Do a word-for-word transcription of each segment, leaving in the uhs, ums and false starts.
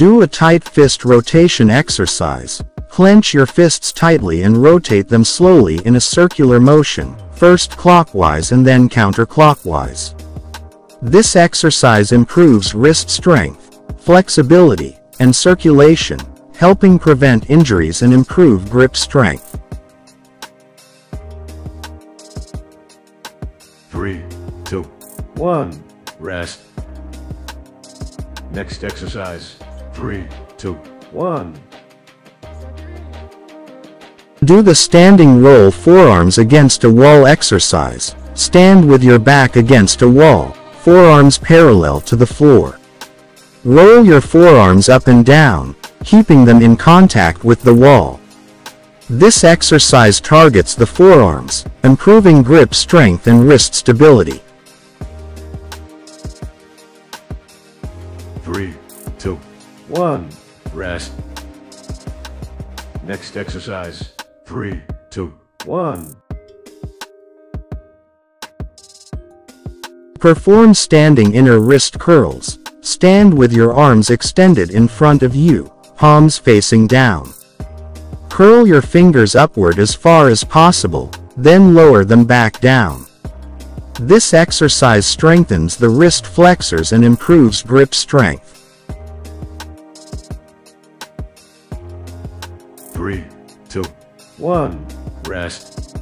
Do a tight fist rotation exercise. Clench your fists tightly and rotate them slowly in a circular motion, first clockwise and then counterclockwise. This exercise improves wrist strength, flexibility, and circulation, helping prevent injuries and improve grip strength. Three, two, one, rest. Next exercise, three, two, one. Do the standing roll forearms against a wall exercise. Stand with your back against a wall, forearms parallel to the floor. Roll your forearms up and down, keeping them in contact with the wall. This exercise targets the forearms, improving grip strength and wrist stability. Three, two, one, rest. Next exercise, three, two, one. Perform standing inner wrist curls. Stand with your arms extended in front of you, palms facing down. Curl your fingers upward as far as possible, then lower them back down. This exercise strengthens the wrist flexors and improves grip strength. Three, two, one, rest.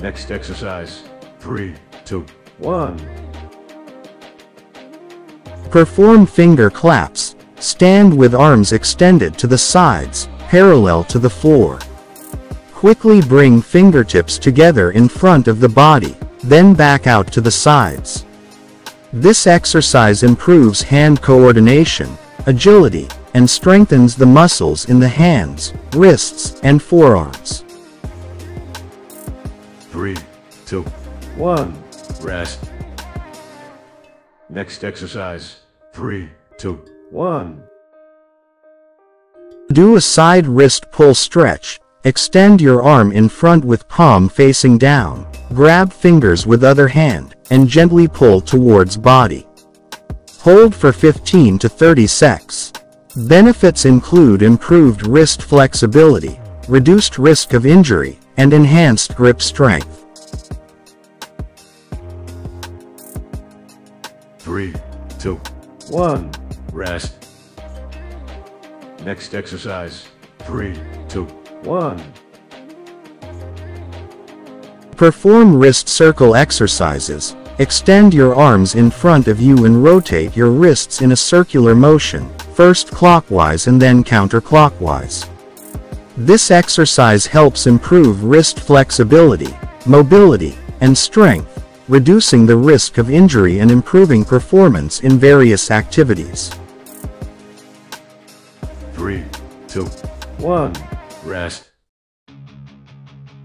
Next exercise, three, two, one. Perform finger claps. Stand with arms extended to the sides, parallel to the floor. Quickly bring fingertips together in front of the body, then back out to the sides. This exercise improves hand coordination, agility, and strengthens the muscles in the hands, wrists, and forearms. Three, two, one, rest. Next exercise, three, two, one. Do a side wrist pull stretch. Extend your arm in front with palm facing down, grab fingers with other hand, and gently pull towards body. Hold for fifteen to thirty secs. Benefits include improved wrist flexibility, reduced risk of injury, and enhanced grip strength. Three, two, one, rest. Next exercise, three, two, one. Perform wrist circle exercises. Extend your arms in front of you and rotate your wrists in a circular motion, first clockwise and then counterclockwise. This exercise helps improve wrist flexibility, mobility, and strength, reducing the risk of injury and improving performance in various activities. Three, two, one, rest.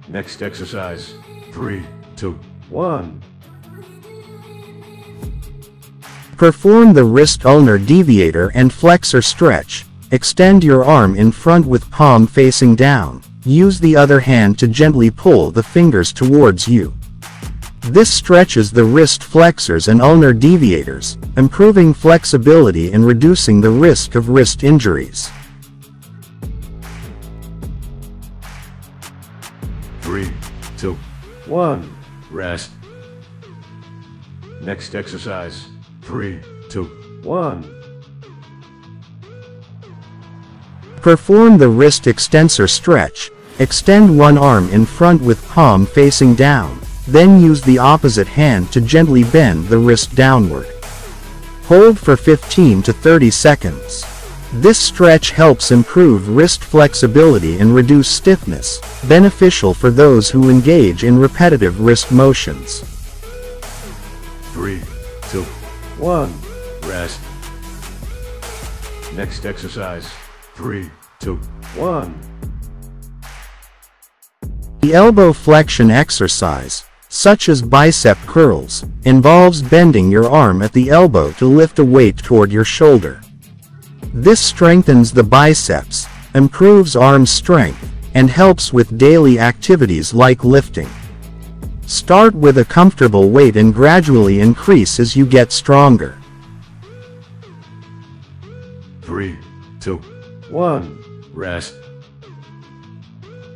Next exercise, three, two, one. Perform the wrist ulnar deviator and flexor stretch. Extend your arm in front with palm facing down. Use the other hand to gently pull the fingers towards you. This stretches the wrist flexors and ulnar deviators, improving flexibility and reducing the risk of wrist injuries. Three, two, one, rest. Next exercise. Three, two, one. Perform the wrist extensor stretch. Extend one arm in front with palm facing down, then use the opposite hand to gently bend the wrist downward. Hold for fifteen to thirty seconds. This stretch helps improve wrist flexibility and reduce stiffness, beneficial for those who engage in repetitive wrist motions. Three, two, one, rest. Next exercise, three, two, one. The elbow flexion exercise, such as bicep curls, involves bending your arm at the elbow to lift a weight toward your shoulder. This strengthens the biceps, improves arm strength, and helps with daily activities like lifting. Start with a comfortable weight and gradually increase as you get stronger. two, one, rest.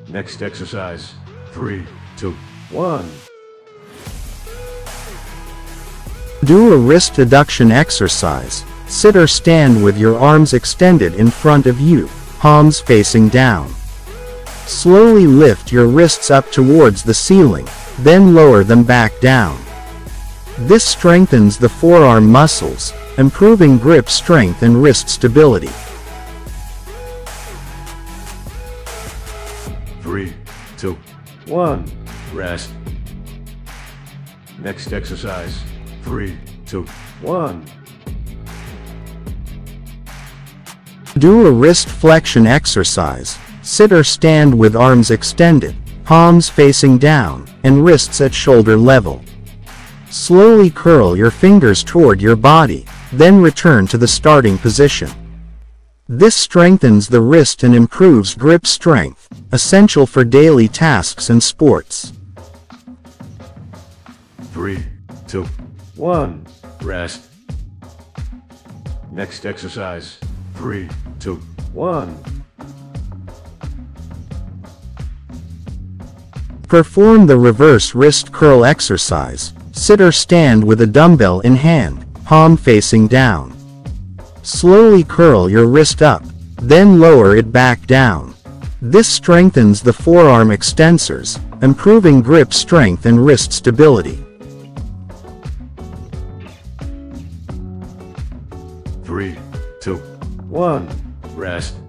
Next exercise, three, two, one. Do a wrist adduction exercise. Sit or stand with your arms extended in front of you, palms facing down. Slowly lift your wrists up towards the ceiling, then lower them back down. This strengthens the forearm muscles, improving grip strength and wrist stability. Three, two, one, rest. Next exercise, three, two, one. Do a wrist flexion exercise. Sit or stand with arms extended, palms facing down, and wrists at shoulder level. Slowly curl your fingers toward your body, then return to the starting position. This strengthens the wrist and improves grip strength, essential for daily tasks and sports. Three, two, one, rest. Next exercise, three, two, one. Perform the reverse wrist curl exercise. Sit or stand with a dumbbell in hand, palm facing down. Slowly curl your wrist up, then lower it back down. This strengthens the forearm extensors, improving grip strength and wrist stability. Three, two, one, rest.